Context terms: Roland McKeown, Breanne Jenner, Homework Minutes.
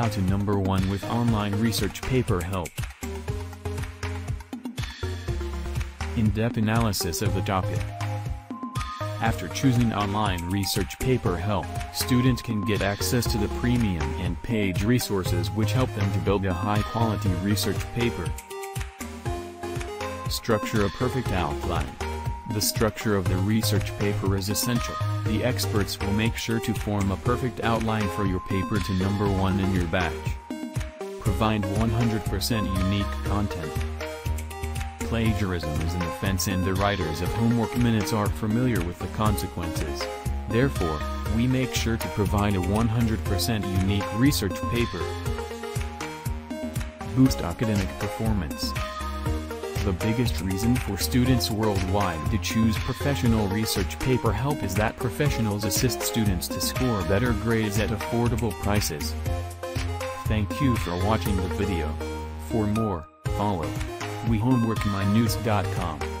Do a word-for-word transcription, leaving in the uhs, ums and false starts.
How to number one with online research paper help. In-depth analysis of the topic. After choosing online research paper help, students can get access to the premium and paid resources which help them to build a high-quality research paper. Structure a perfect outline. The structure of the research paper is essential. The experts will make sure to form a perfect outline for your paper to number one in your batch. Provide one hundred percent unique content. Plagiarism is an offense and the writers of Homework Minutes are familiar with the consequences. Therefore, we make sure to provide a one hundred percent unique research paper. Boost academic performance. The biggest reason for students worldwide to choose professional research paper help is that professionals assist students to score better grades at affordable prices. Thank you for watching the video. For more, follow we homework minutes dot com.